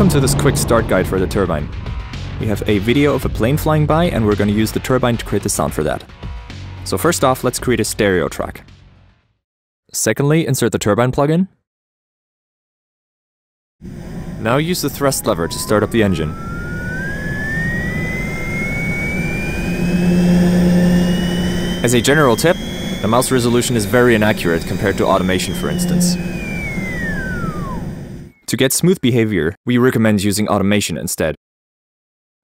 Welcome to this quick start guide for the turbine. We have a video of a plane flying by and we're going to use the turbine to create the sound for that. So first off, let's create a stereo track. Secondly, insert the turbine plugin. Now use the thrust lever to start up the engine. As a general tip, the mouse resolution is very inaccurate compared to automation, for instance. To get smooth behavior, we recommend using automation instead.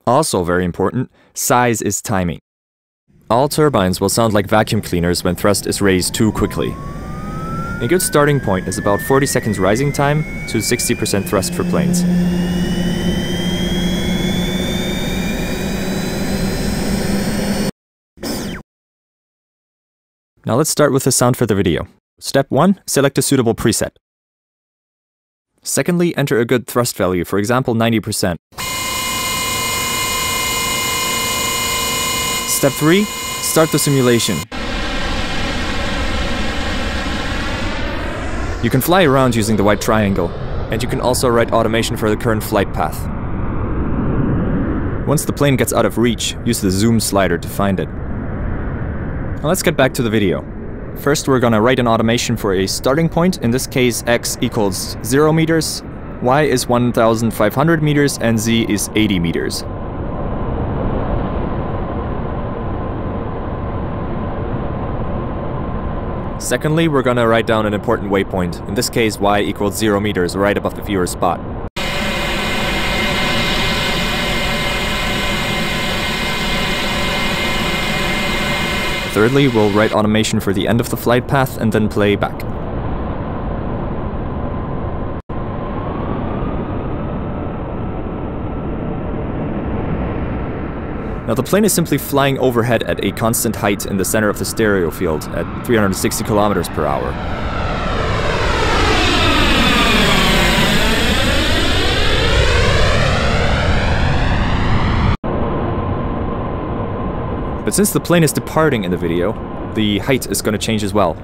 Also very important, size is timing. All turbines will sound like vacuum cleaners when thrust is raised too quickly. A good starting point is about 40 seconds rising time to 60% thrust for planes. Now let's start with the sound for the video. Step 1, select a suitable preset. Secondly, enter a good thrust value, for example 90%. Step 3, start the simulation. You can fly around using the white triangle, and you can also write automation for the current flight path. Once the plane gets out of reach, use the zoom slider to find it. Now let's get back to the video. First, we're gonna write an automation for a starting point, in this case x equals 0 meters, y is 1,500 meters, and z is 80 meters. Secondly, we're gonna write down an important waypoint, in this case y equals 0 meters, right above the viewer spot. Thirdly, we'll write automation for the end of the flight path and then play back. Now the plane is simply flying overhead at a constant height in the center of the stereo field at 360 kilometers per hour. But since the plane is departing in the video, the height is going to change as well.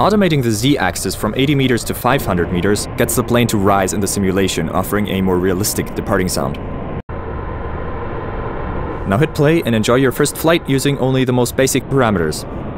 Automating the z-axis from 80 meters to 500 meters gets the plane to rise in the simulation, offering a more realistic departing sound. Now hit play and enjoy your first flight using only the most basic parameters.